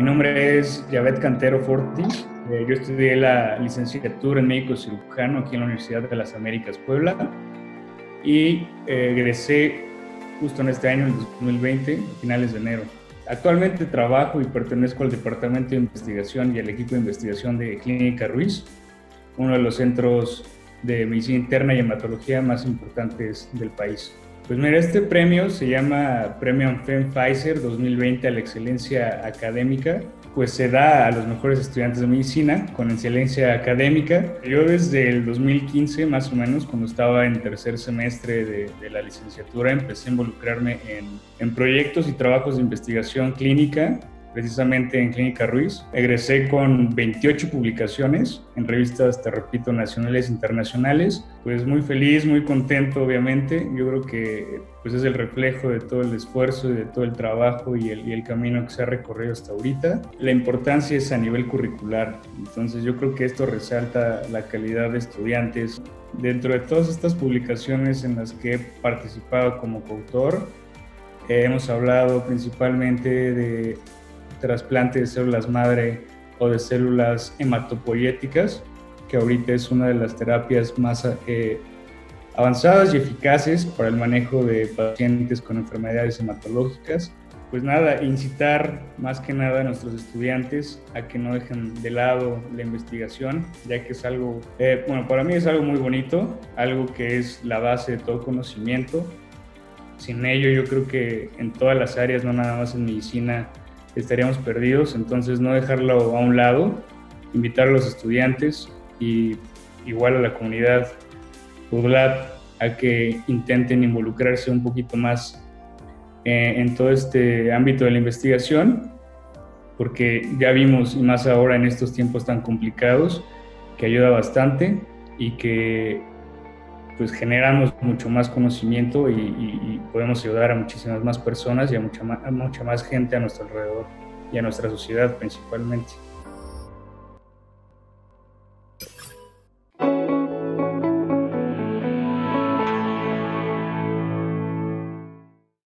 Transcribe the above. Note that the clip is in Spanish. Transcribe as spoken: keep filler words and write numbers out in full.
Mi nombre es Yahveth Cantero Fortiz. Eh, yo estudié la licenciatura en Médico Cirujano aquí en la Universidad de las Américas Puebla y eh, egresé justo en este año, en dos mil veinte, a finales de enero. Actualmente trabajo y pertenezco al Departamento de Investigación y al equipo de investigación de Clínica Ruiz, uno de los centros de medicina interna y hematología más importantes del país. Pues mira, este premio se llama Premio AMFEM Pfizer dos mil veinte a la excelencia académica, pues se da a los mejores estudiantes de medicina con excelencia académica. Yo desde el dos mil quince, más o menos, cuando estaba en tercer semestre de, de la licenciatura, empecé a involucrarme en, en proyectos y trabajos de investigación clínica, precisamente en Clínica Ruiz. Egresé con veintiocho publicaciones en revistas, te repito, nacionales e internacionales. Pues muy feliz, muy contento, obviamente. Yo creo que pues es el reflejo de todo el esfuerzo y de todo el trabajo y el, y el camino que se ha recorrido hasta ahorita. La importancia es a nivel curricular. Entonces yo creo que esto resalta la calidad de estudiantes. Dentro de todas estas publicaciones en las que he participado como coautor, eh, hemos hablado principalmente de trasplante de células madre o de células hematopoyéticas, que ahorita es una de las terapias más eh, avanzadas y eficaces para el manejo de pacientes con enfermedades hematológicas. Pues nada, incitar más que nada a nuestros estudiantes a que no dejen de lado la investigación, ya que es algo, eh, bueno, para mí es algo muy bonito, algo que es la base de todo conocimiento. Sin ello, yo creo que en todas las áreas, no nada más en medicina, estaríamos perdidos. Entonces no dejarlo a un lado, invitar a los estudiantes y igual a la comunidad Puebla a que intenten involucrarse un poquito más eh, en todo este ámbito de la investigación, porque ya vimos, y más ahora en estos tiempos tan complicados, que ayuda bastante y que pues generamos mucho más conocimiento y, y, y podemos ayudar a muchísimas más personas y a mucha más, a mucha más gente a nuestro alrededor y a nuestra sociedad principalmente.